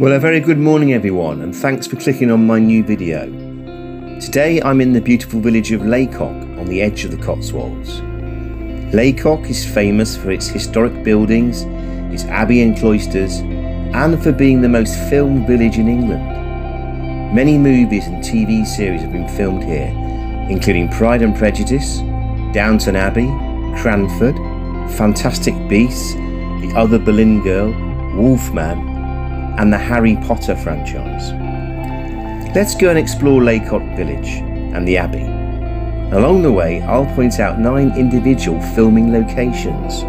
Well, a very good morning everyone, and thanks for clicking on my new video. Today I'm in the beautiful village of Lacock on the edge of the Cotswolds. Lacock is famous for its historic buildings, its abbey and cloisters, and for being the most filmed village in England. Many movies and TV series have been filmed here, including Pride and Prejudice, Downton Abbey, Cranford, Fantastic Beasts, The Other Boleyn Girl, Wolf Man, and the Harry Potter franchise. Let's go and explore Lacock Village and the Abbey. Along the way, I'll point out 9 individual filming locations.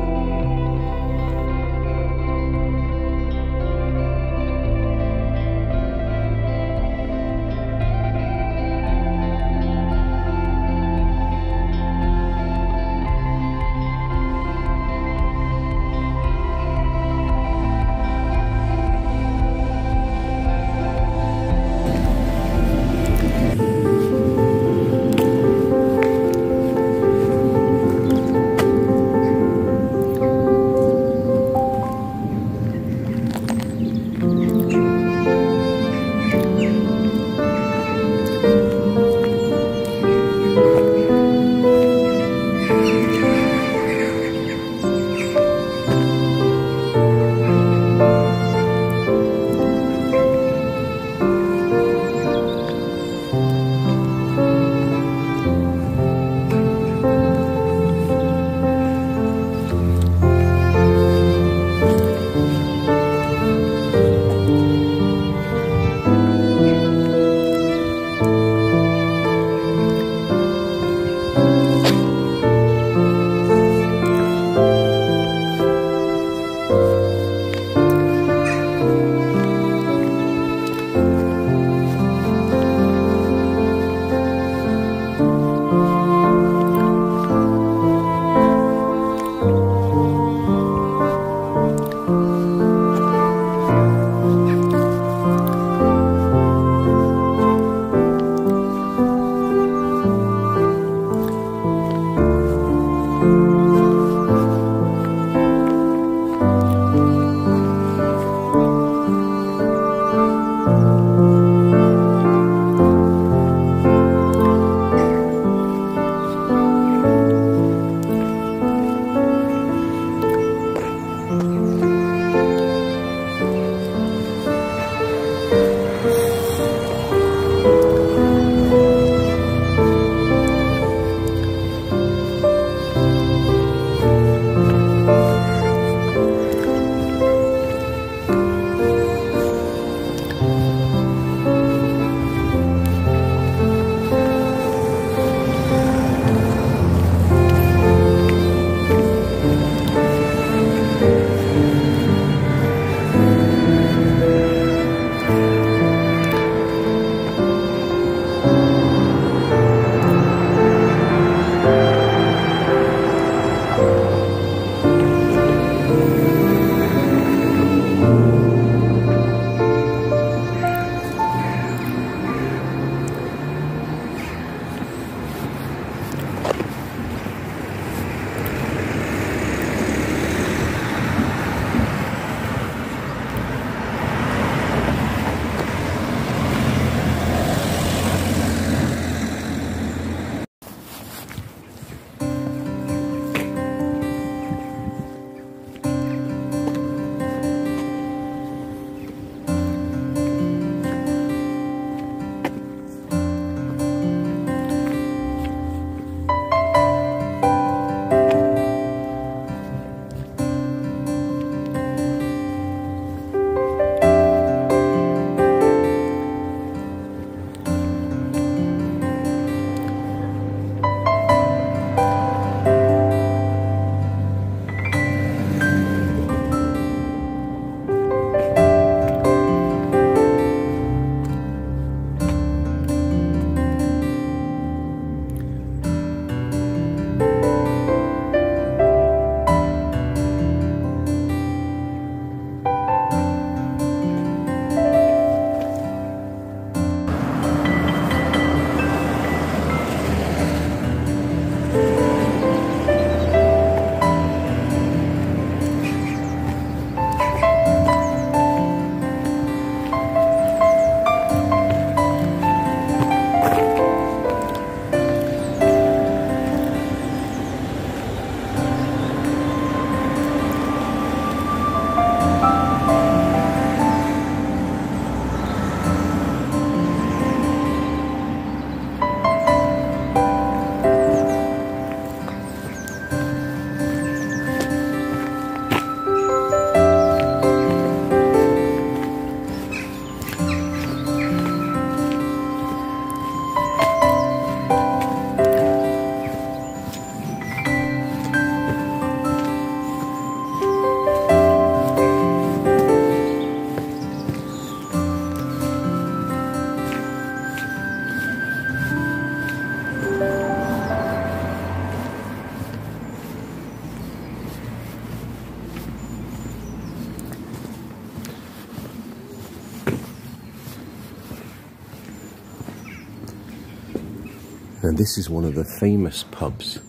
Now this is one of the famous pubs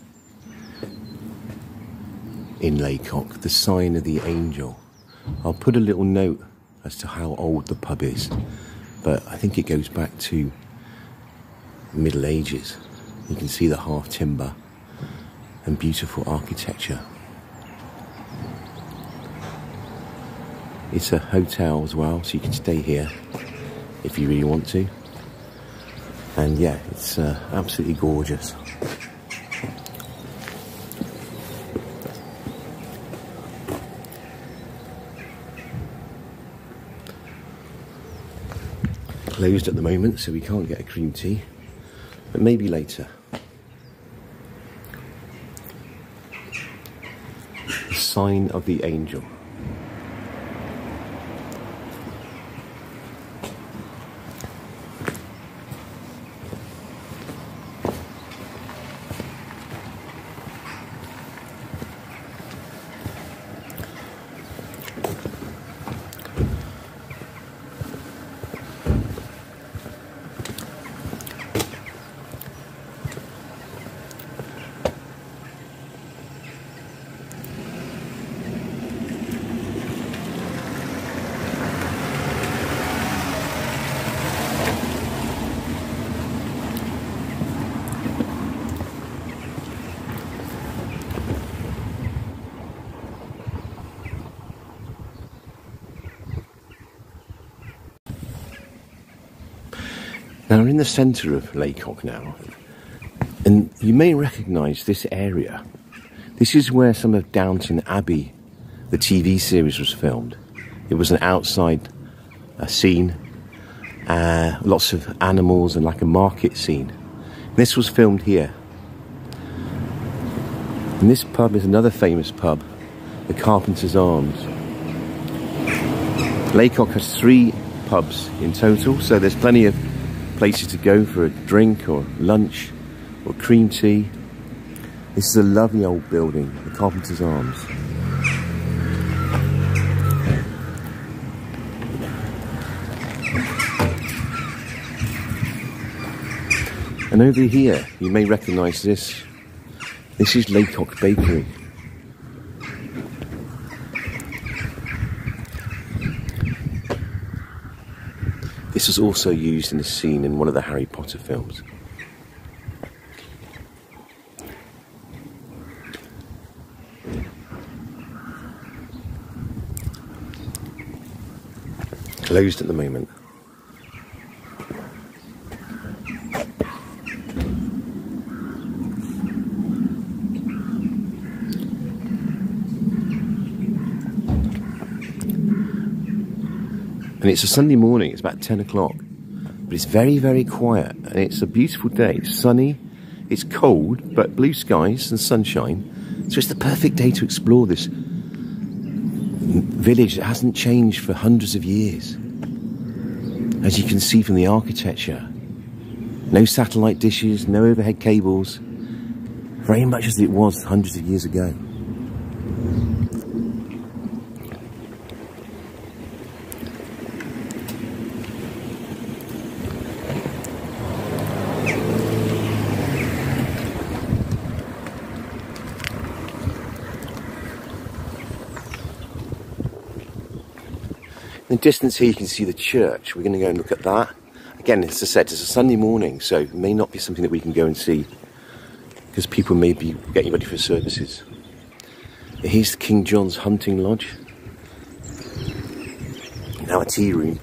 in Lacock, the Sign of the Angel. I'll put a little note as to how old the pub is, but I think it goes back to Middle Ages. You can see the half timber and beautiful architecture. It's a hotel as well, so you can stay here if you really want to. And yeah, it's absolutely gorgeous. Closed at the moment, so we can't get a cream tea, but maybe later. The Sign of the Angel. Now we're in the centre of Lacock now, and you may recognise this area. This is where some of Downton Abbey, the TV series, was filmed. It was an outside scene, lots of animals and like a market scene. This was filmed here. And this pub is another famous pub, the Carpenter's Arms. Lacock has 3 pubs in total, so there's plenty of places to go for a drink or lunch or cream tea. This is a lovely old building, the Carpenter's Arms. And over here, you may recognise this. This is Lacock Bakery. This was also used in a scene in one of the Harry Potter films. Closed at the moment. And it's a Sunday morning, it's about 10 o'clock, but it's very, very quiet, and it's a beautiful day. It's sunny, it's cold, but blue skies and sunshine, so it's the perfect day to explore this village that hasn't changed for hundreds of years. As you can see from the architecture, no satellite dishes, no overhead cables, very much as it was hundreds of years ago. In the distance here you can see the church. We're going to go and look at that. Again, as I said, it's a Sunday morning, so it may not be something that we can go and see because people may be getting ready for services. Here's King John's hunting lodge. Now a tea room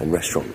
and restaurant.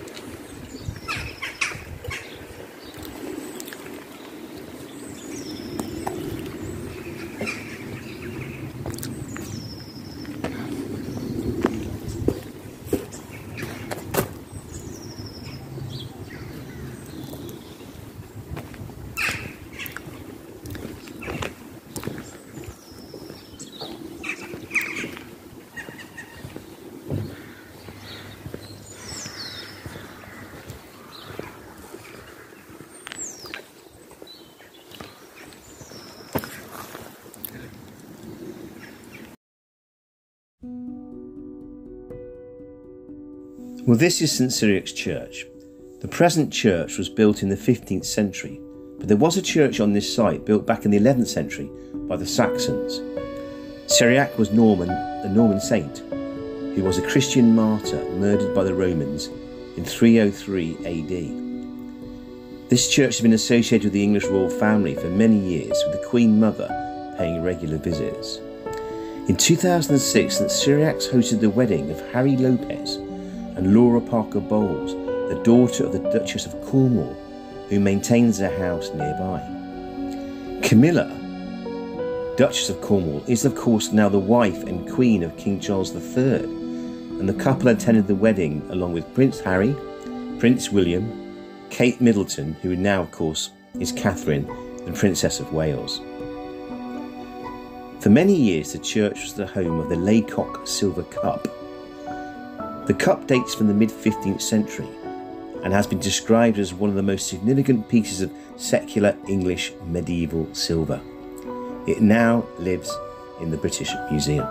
Well, this is St. Cyriac's Church. The present church was built in the 15th century but there was a church on this site built back in the 11th century by the Saxons. Cyriac was Norman, a Norman saint, who was a Christian martyr murdered by the Romans in 303 AD. This church has been associated with the English royal family for many years, with the Queen Mother paying regular visits. In 2006, St. Cyriac's hosted the wedding of Harry Lopez and Laura Parker Bowles, the daughter of the Duchess of Cornwall, who maintains a house nearby. Camilla, Duchess of Cornwall, is of course now the wife and queen of King Charles III, and the couple attended the wedding along with Prince Harry, Prince William, Kate Middleton, who now of course is Catherine, the Princess of Wales. For many years the church was the home of the Lacock Silver Cup. The cup dates from the mid-15th century and has been described as one of the most significant pieces of secular English medieval silver. It now lives in the British Museum.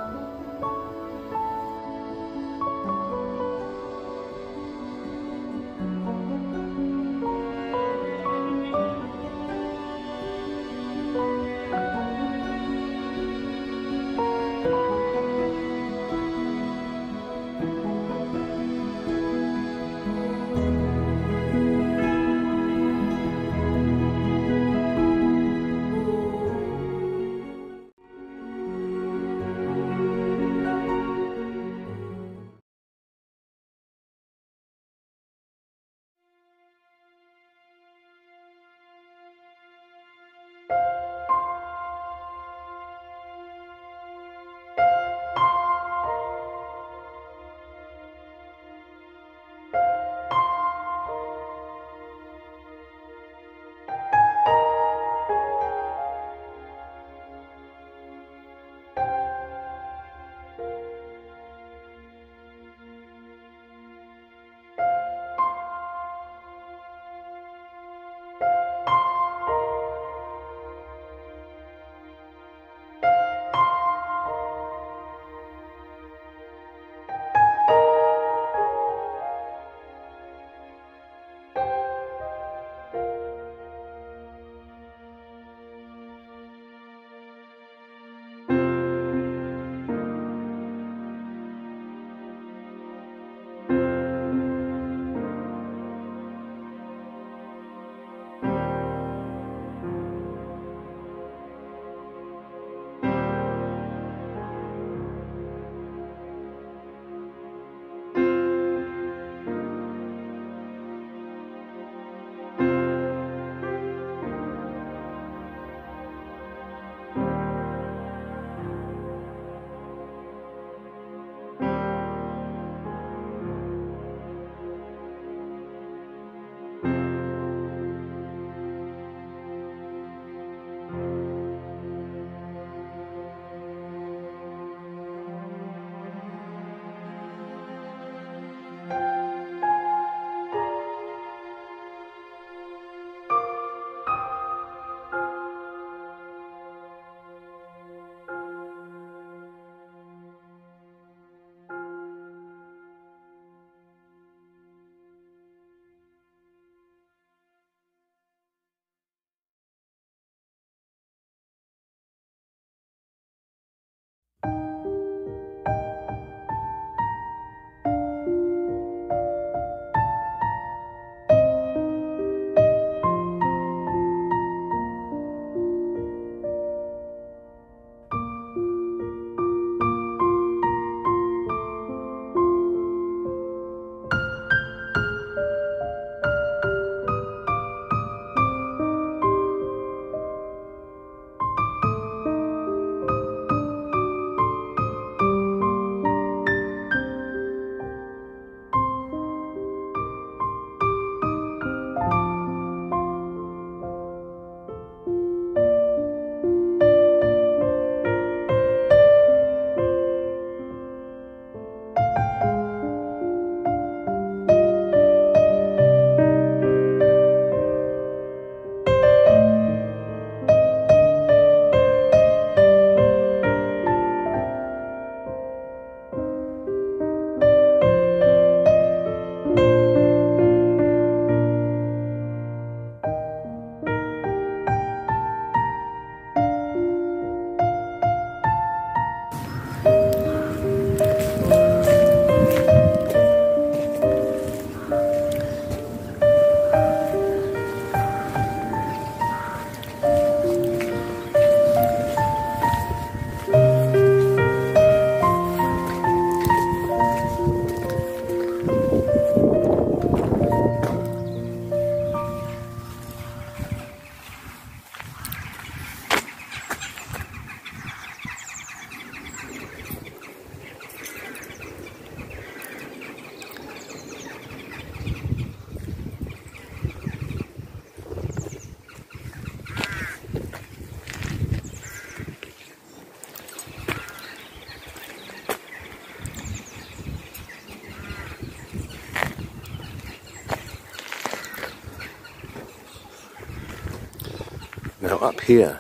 Now up here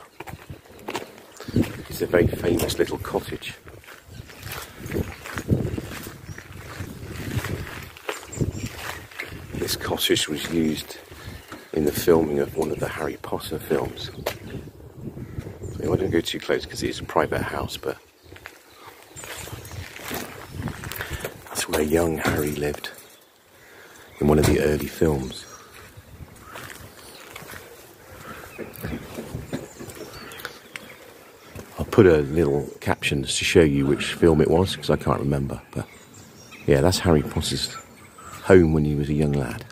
is a very famous little cottage. This cottage was used in the filming of one of the Harry Potter films. I don't go too close because it is a private house, but that's where young Harry lived in one of the early films. I'll put a little captions to show you which film it was because I can't remember, but yeah, that's Harry Potter's home when he was a young lad.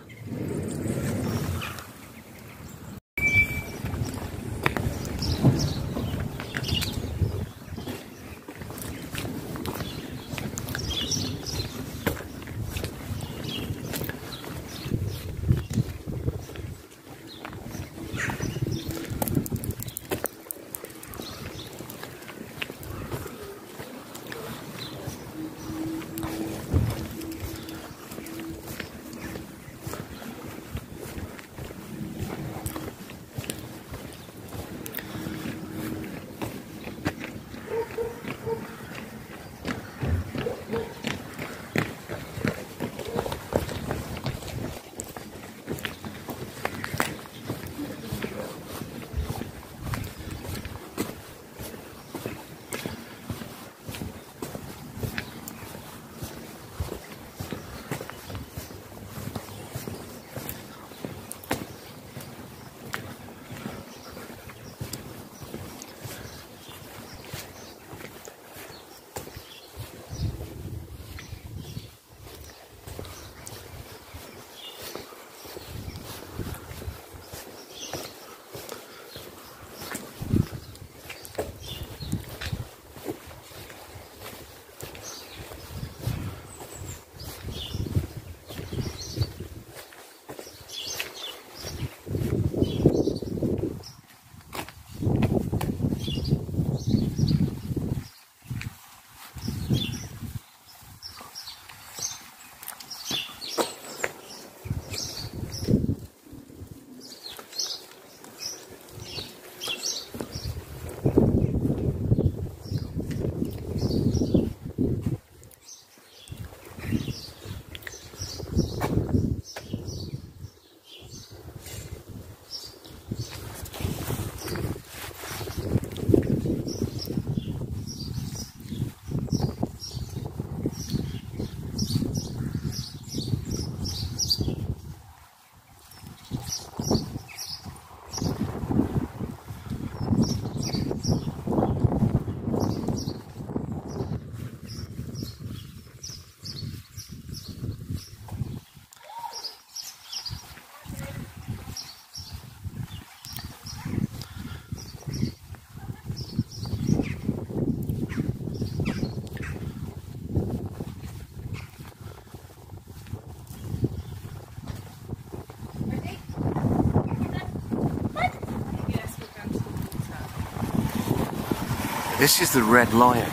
This is the Red Lion.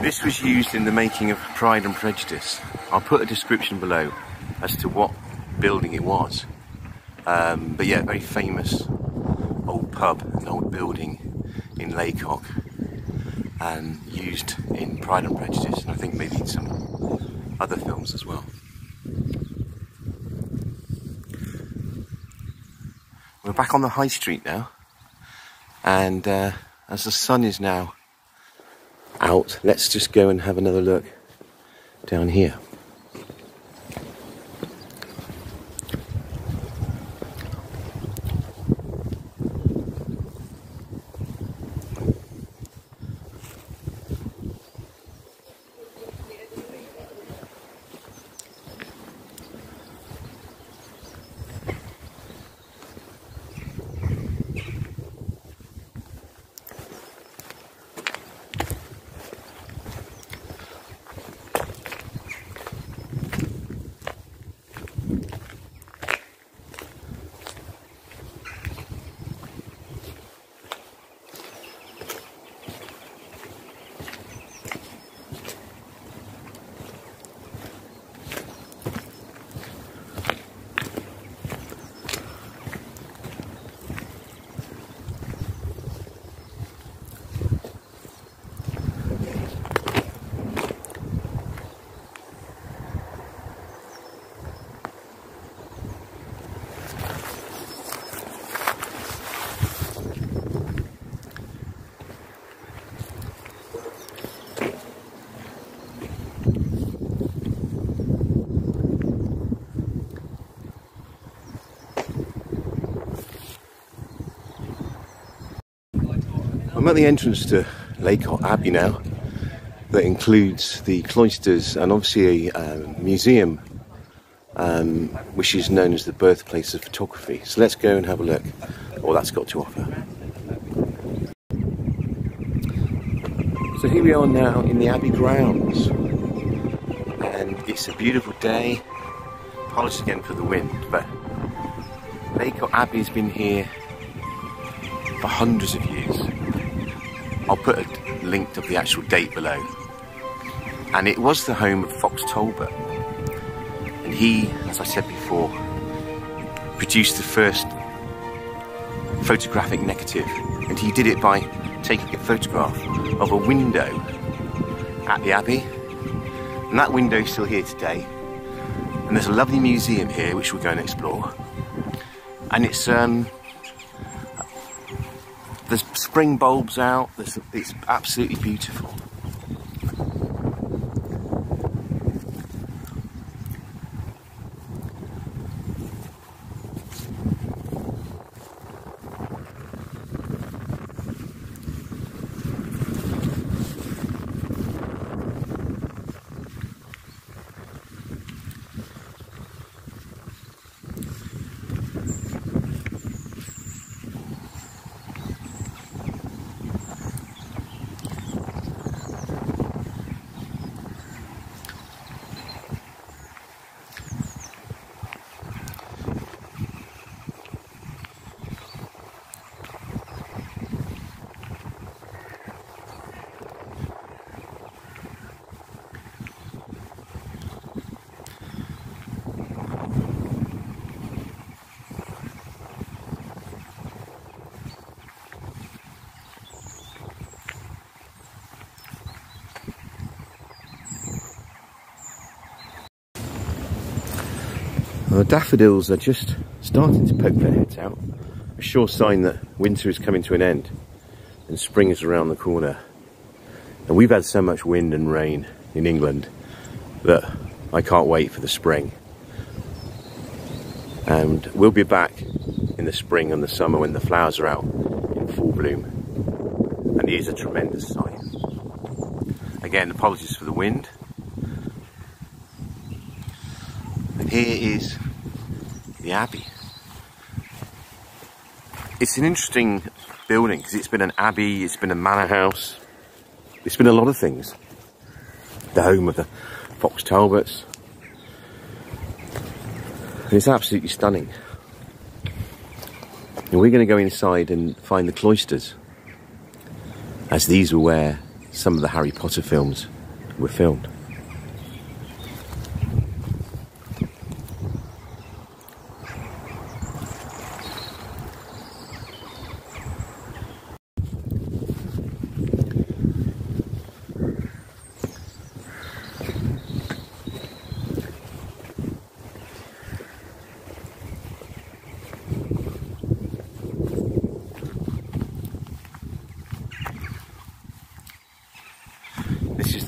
This was used in the making of Pride and Prejudice. I'll put a description below as to what building it was. But yeah, very famous old pub, an old building in Lacock, and used in Pride and Prejudice, and I think maybe in some other films as well. We're back on the high street now, and as the sun is now out, let's just go and have another look down here. I'm at the entrance to Lacock Abbey now, that includes the cloisters and obviously a museum, which is known as the birthplace of photography. So let's go and have a look at all that's got to offer. So here we are now in the Abbey grounds, and it's a beautiful day. Apologies again for the wind, but Lacock Abbey has been here for hundreds of years. I'll put a link to the actual date below. And it was the home of Fox Talbot. And he, as I said before, produced the first photographic negative. And he did it by taking a photograph of a window at the Abbey. And that window is still here today. And there's a lovely museum here which we'll go and explore. And it's there's spring bulbs out, it's absolutely beautiful. The daffodils are just starting to poke their heads out, a sure sign that winter is coming to an end and spring is around the corner. And we've had so much wind and rain in England that I can't wait for the spring. And we'll be back in the spring and the summer when the flowers are out in full bloom. And it is a tremendous sight. Again, apologies for the wind. Here is the Abbey. It's an interesting building because it's been an abbey, it's been a manor house, it's been a lot of things. The home of the Fox Talbots. And it's absolutely stunning. And we're going to go inside and find the cloisters, as these were where some of the Harry Potter films were filmed.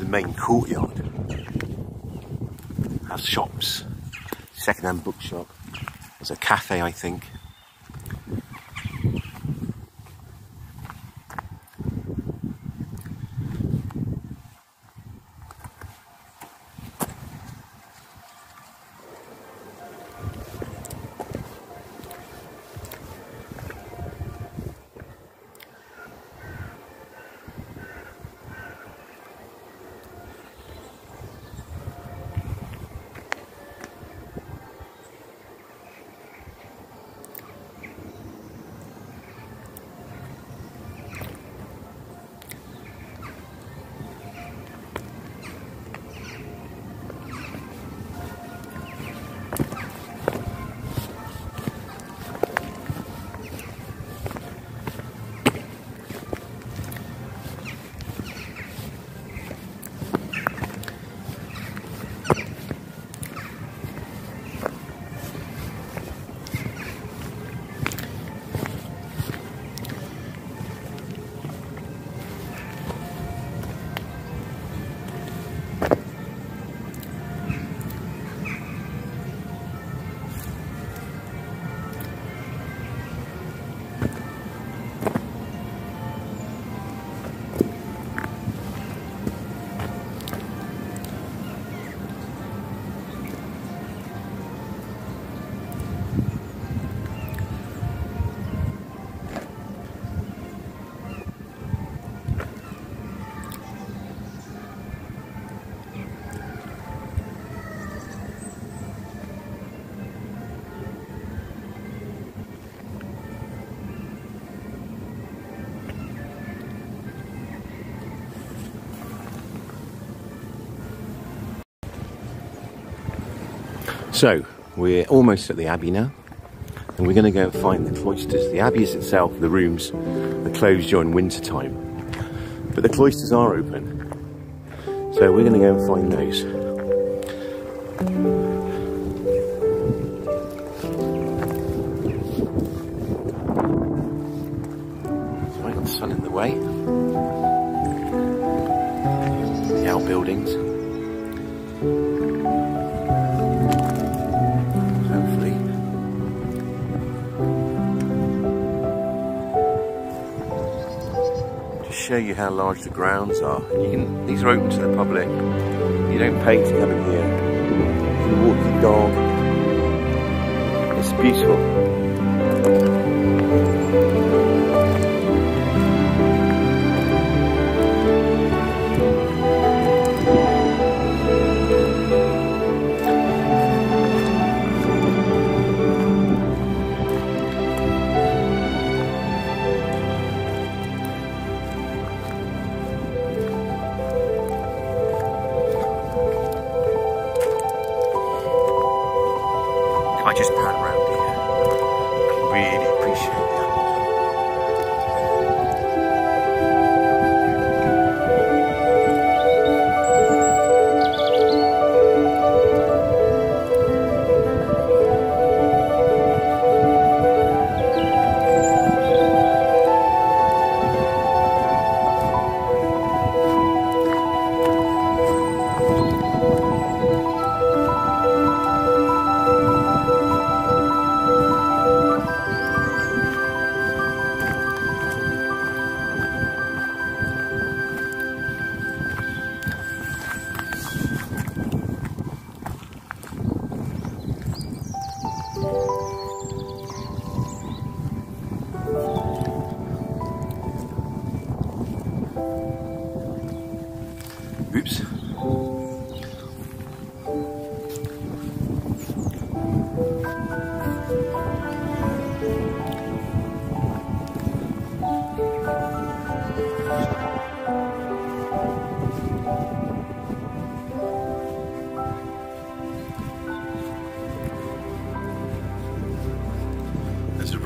Main courtyard has shops, second-hand bookshop, there's a cafe I think. So we're almost at the abbey now, and we're going to go and find the cloisters. The abbey is itself, the rooms are closed during winter time, but the cloisters are open, so we're going to go and find those. Right, the sun in the way, the outbuildings. Show you how large the grounds are. You can, these are open to the public. You don't pay to come in here. You can walk your dog. It's beautiful.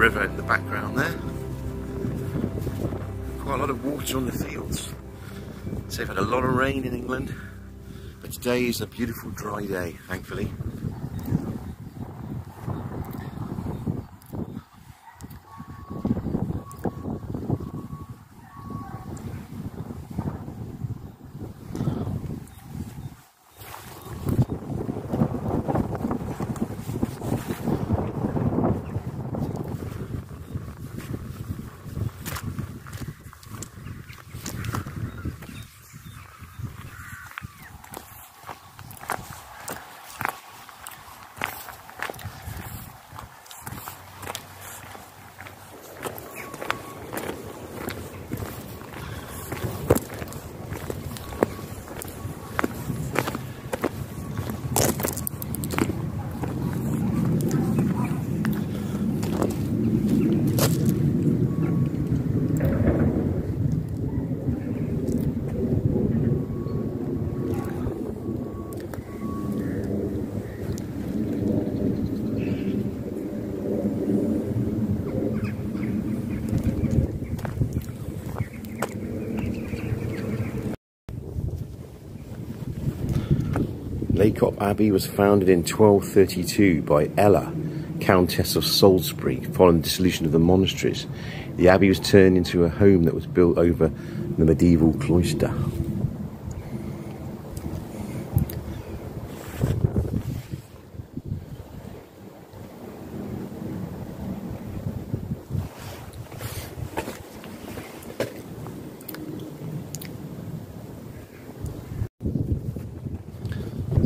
River in the background there. Quite a lot of water on the fields. So they've had a lot of rain in England, but today is a beautiful dry day, thankfully. Lacock Abbey was founded in 1232 by Ella, Countess of Salisbury, following the dissolution of the monasteries. The abbey was turned into a home that was built over the medieval cloister.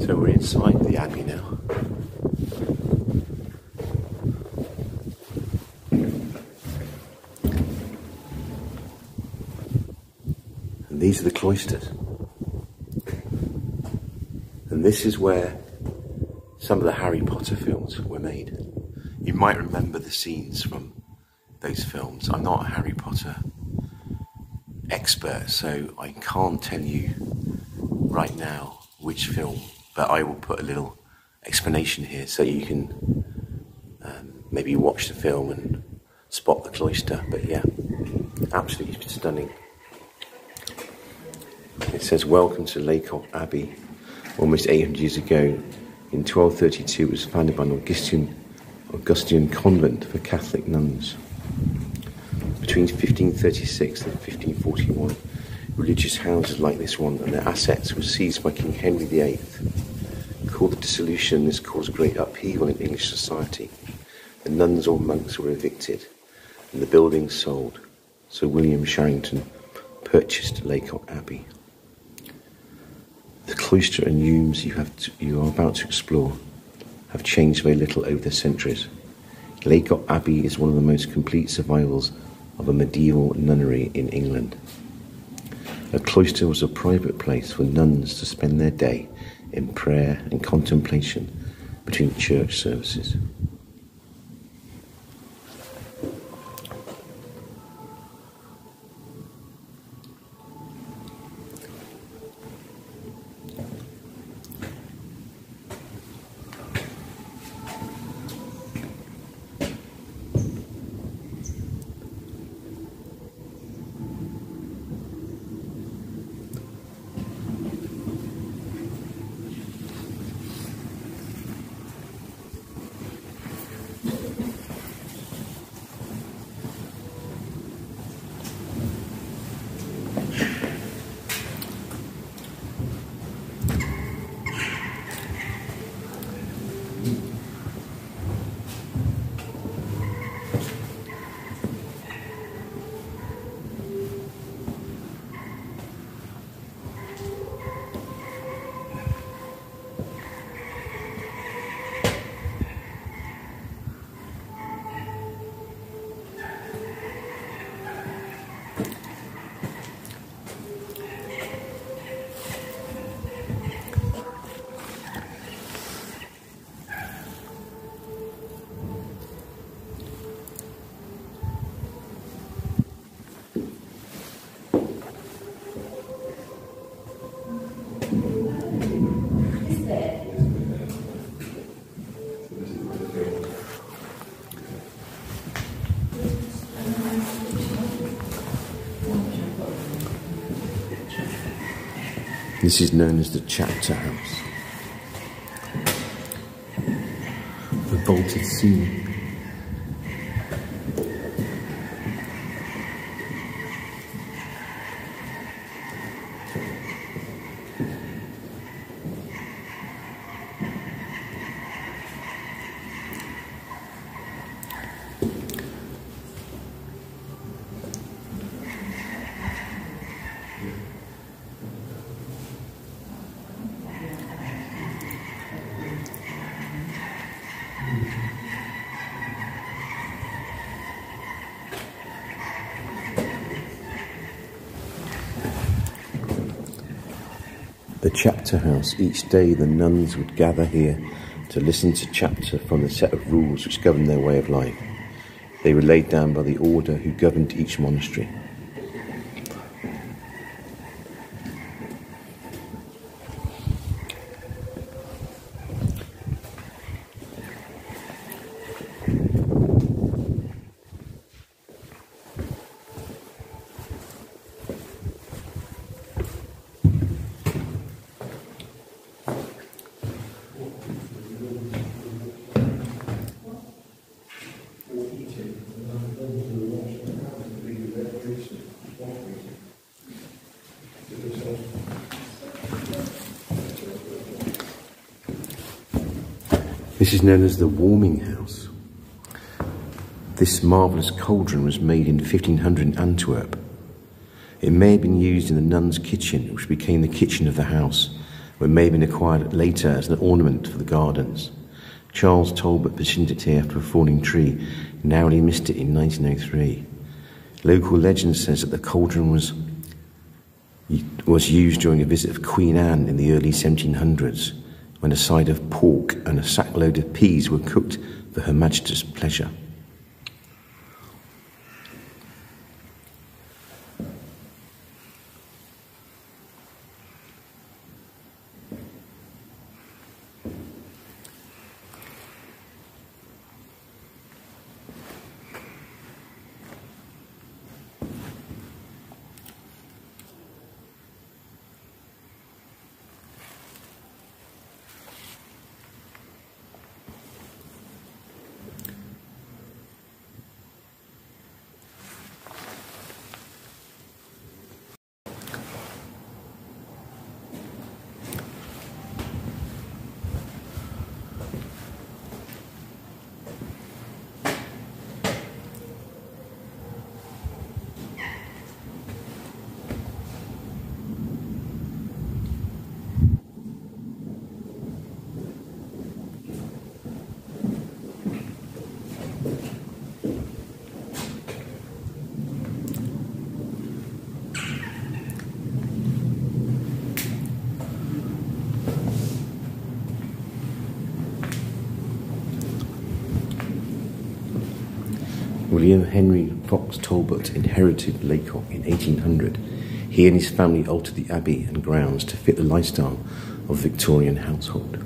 So we're inside the abbey now. And these are the cloisters. And this is where some of the Harry Potter films were made. You might remember the scenes from those films. I'm not a Harry Potter expert, so I can't tell you right now which film, but I will put a little explanation here, so you can maybe watch the film and spot the cloister. But yeah, absolutely stunning. It says, "Welcome to Lacock Abbey. Almost 800 years ago, in 1232, it was founded by an Augustian convent for Catholic nuns. Between 1536 and 1541, religious houses like this one and their assets were seized by King Henry VIII. Called the dissolution, this caused great upheaval in English society. The nuns or monks were evicted, and the buildings sold. So William Sharrington purchased Lacock Abbey. The cloister and rooms you are about to explore have changed very little over the centuries. Lacock Abbey is one of the most complete survivals of a medieval nunnery in England. A cloister was a private place for nuns to spend their day in prayer and contemplation between church services." This is known as the Chapter House. The vaulted ceiling. Chapter house. Each day the nuns would gather here to listen to chapter from the set of rules which governed their way of life. They were laid down by the order who governed each monastery. This is known as the warming house. This marvellous cauldron was made in 1500 in Antwerp. It may have been used in the nuns' kitchen, which became the kitchen of the house, but may have been acquired later as an ornament for the gardens. Charles Talbot positioned it here after a falling tree, narrowly missed it in 1903. Local legend says that the cauldron was used during a visit of Queen Anne in the early 1700s. When a side of pork and a sackload of peas were cooked for Her Majesty's pleasure. William Henry Fox Talbot inherited Lacock in 1800, he and his family altered the abbey and grounds to fit the lifestyle of the Victorian household.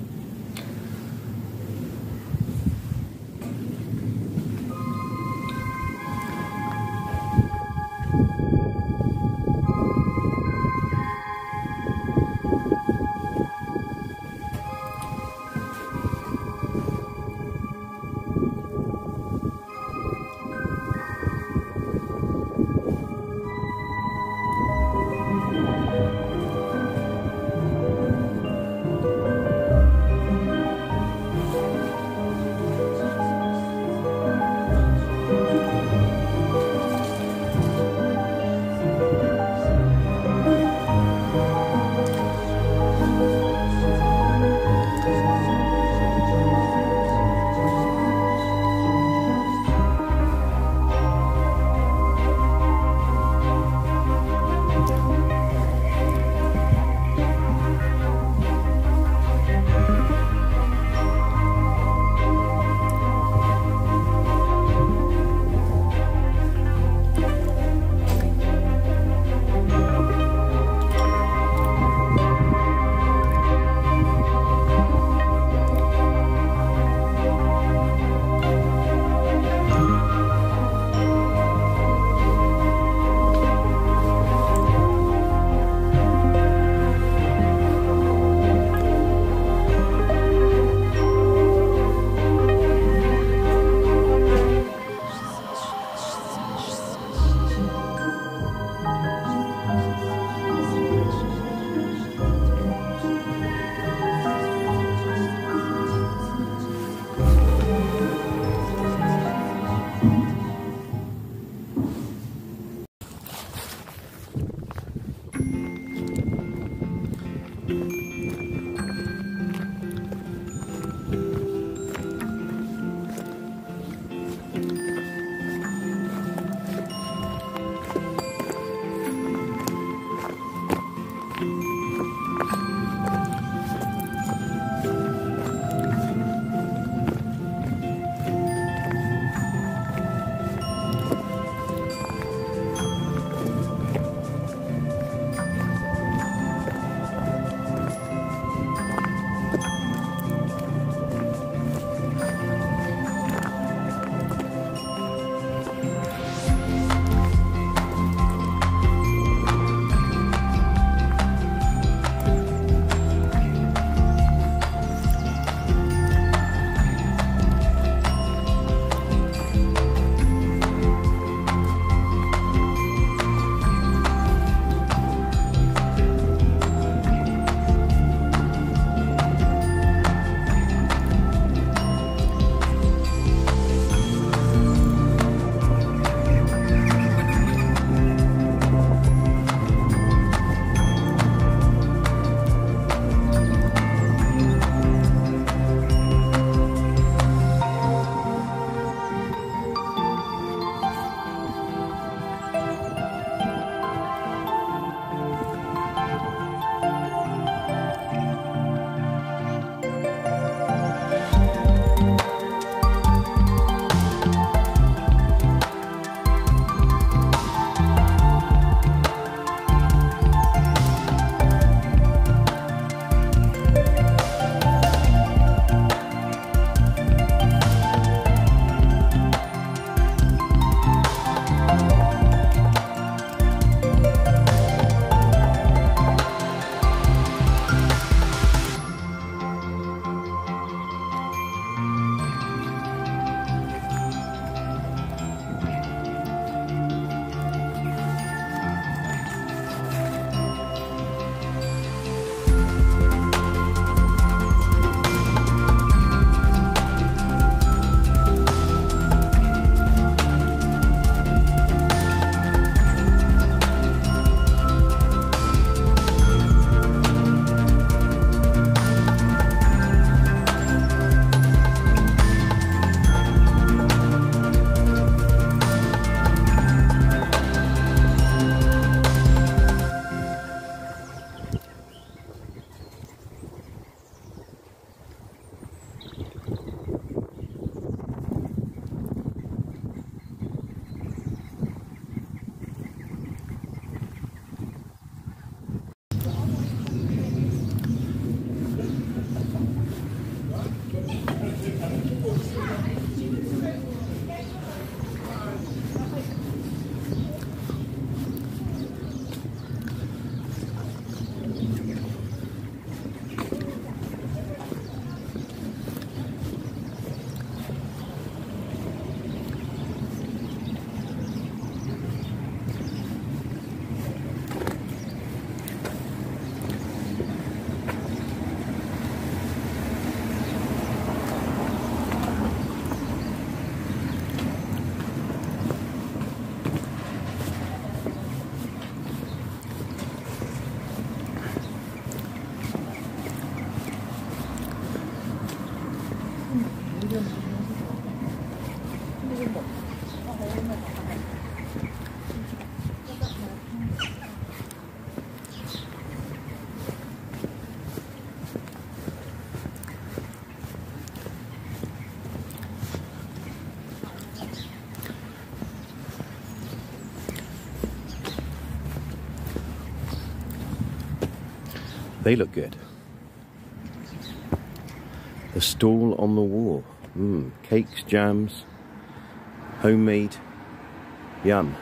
They look good. The stall on the wall. Cakes, jams, homemade. Yum.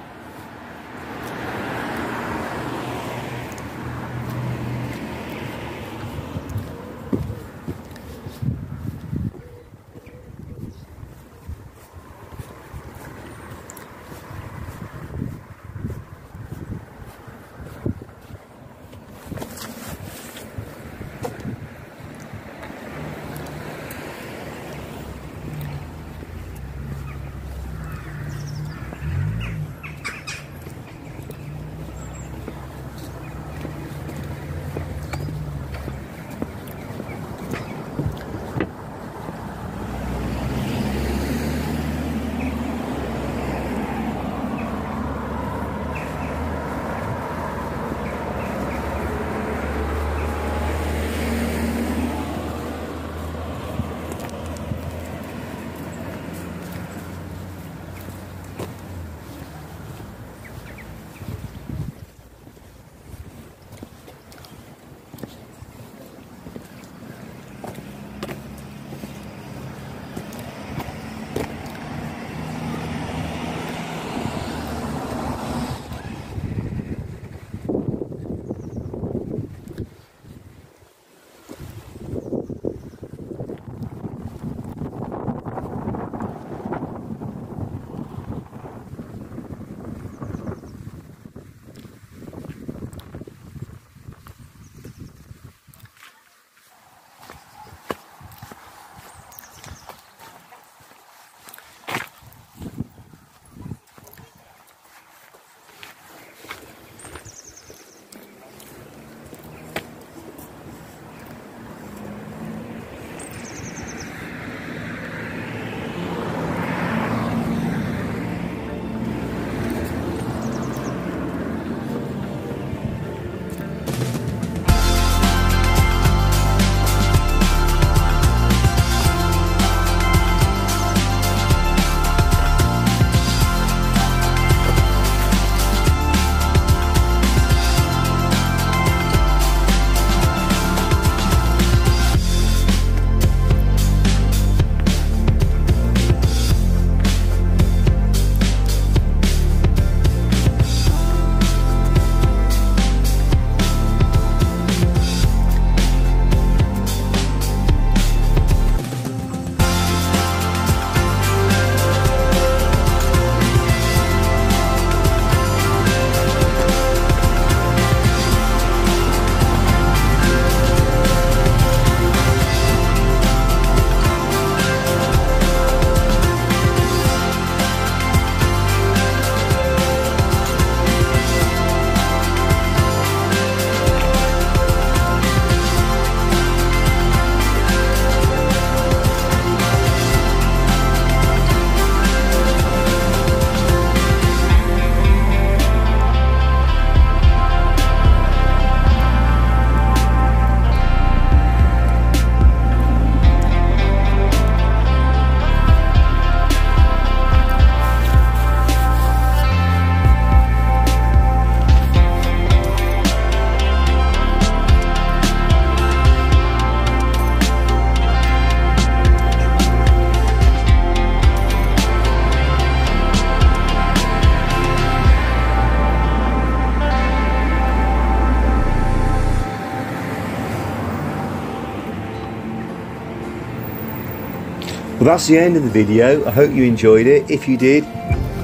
That's the end of the video. I hope you enjoyed it. If you did,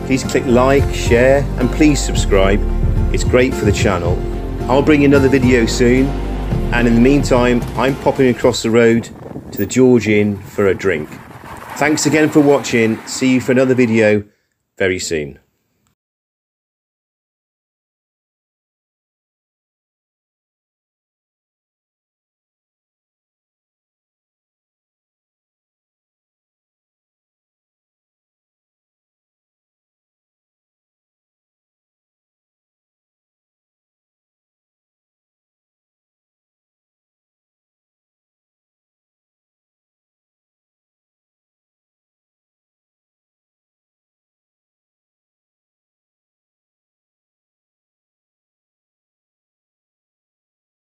please click like, share, and please subscribe. It's great for the channel. I'll bring you another video soon, and in the meantime, I'm popping across the road to the George Inn for a drink. Thanks again for watching. See you for another video very soon.